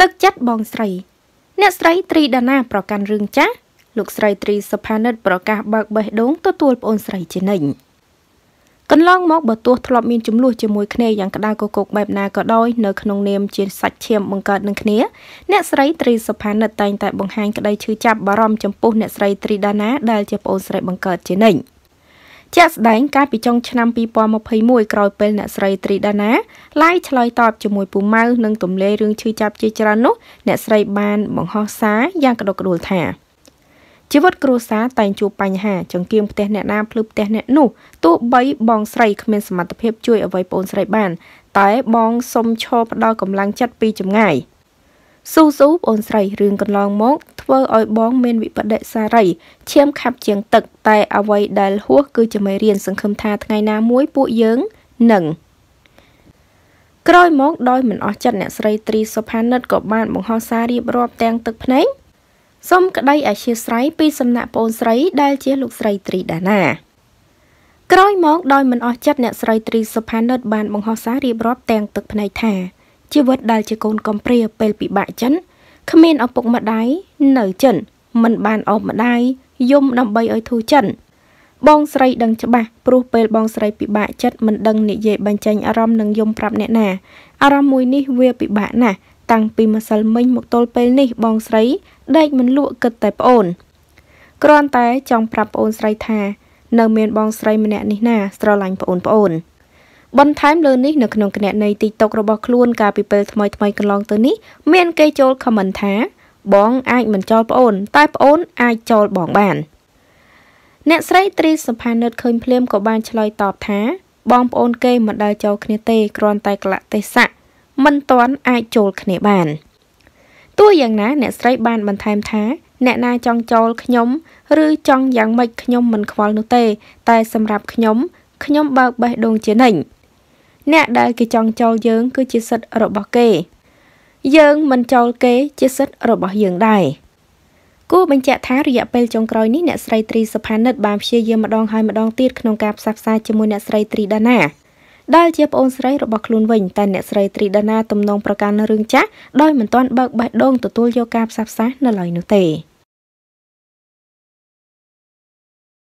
Tức chất bong srei. Nét srei tri đana pro can rừng chá. Lục srei tri sapanet pro ca bạc bạc đống tốt tuôn bôn srei trên nền. Cần long móc bật tuột thọp miên chúng lùi trên môi khné dạng cả đa cô cục bẹp nà có đôi nở khung niệm trên sạch chiêm bằng cợt nâng khné. Nét srei tri sapanet tay tại bằng hàng cả đây chư chạp bà rom chấm pô nét srei tri đana đai chép bôn srei bằng cợt trên nền. Chắc đánh các bị trong năm bị bỏ một hơi mùi còi bên nạ srei tri đá lại chơi tọp cho mùi bù mau nâng tùm lê rương chư chạp chê chá nốt nạ srei ban bỏng ho xá giang cả đồ cả đồ thả. Chứ vất cổ xá tành chụp bánh hà chẳng kiêm tế nạ nam lưu tế nạ nụ tụ bấy bong srei khmên sẵn mặt tập hiệp chui ở với bóng srei bàn tái bong xông cho bắt đo cầm lăng chất pi chấm ngài. Su su bóng srei rương con long mốt vơ oi bóng men bị bật đệ xa rầy chiếm khắp chiếng tực tại áo vây đài hước cư cho mấy riêng sân khâm tha ngày na muối bụi dưỡng nâng. Kroi mốt đôi mình ở chặt nẹ srei tri sopanet của bạn bóng hoa xa riêng rộp tên tực phánh. Xong cả đây ở chiếc srei pi xâm nạ bóng srei đai chiếc lục srei tri đà nà. Kroi mốt đôi mình ở chặt nẹ srei tri sopanet bạn bóng hoa xa riêng rộp tên tực phánh thà. Chiếc vớt đai chiếc con cầm pria bèl bị bại chấn. Khmên ở bụng mặt đáy, nở chẩn, mình bàn ở mặt đáy, dùng đầm bay ở thu chẩn. Bong srei đăng cho bà, bố bèl bong srei bị bạ chất mình đăng nị dễ bàn chanh arom nâng dùng prap nẹ nà. Arom mùi ní vua bị bạ nà, tăng bì mà sal minh một tôl bèl ní bong srei, đây mình lụa cực tài bồn. Còn tay trong prap bồn srei thà, nờ miền bong srei mình nẹ ní nà, sro lành bồn. Bọn thám lươn ní nực nông kênh này tí tộc rồi bọc luôn cả bí bèl thmai thmai kênh lòng tư ní miền kê chôl khá mần thá bóng ai mình chôl bà ôn, tai bà ôn ai chôl bóng bàn. Nét srei tri sapanet khơi phim của bàn chloi tọp thá bóng bà ôn kê mà đa chôl khné tê kron tay lạ tê sạ mân toán ai chôl khné bàn. Tua dàng ná nét srei bàn bàn thám thá nét na chong chôl khnhóm rư chong dàng mạch khnhóm mình khóa nô tê tay xâm rạp khnhóm bạc bạc đông chiến hình. Nè đại kì chong châu dưỡng cứ chia sạch rồi bỏ kê. Dưỡng mình châu kê chia sạch rồi bỏ dưỡng đài. Cô bên chạy thá rồi dạ bèl trong cõi ní nè srei tri sapanet bàm chia dưỡng mà đong tiết khăn ông cạp sạp xa cho mùi nè srei tri đana. Đại chia bồn srei rồi bỏ luôn vinh tại nè srei tri đana tùm nông pra kàn rương chá đôi mình toàn bạc bạc đông tù tù vô cạp sạp xa nè lời nữ tề.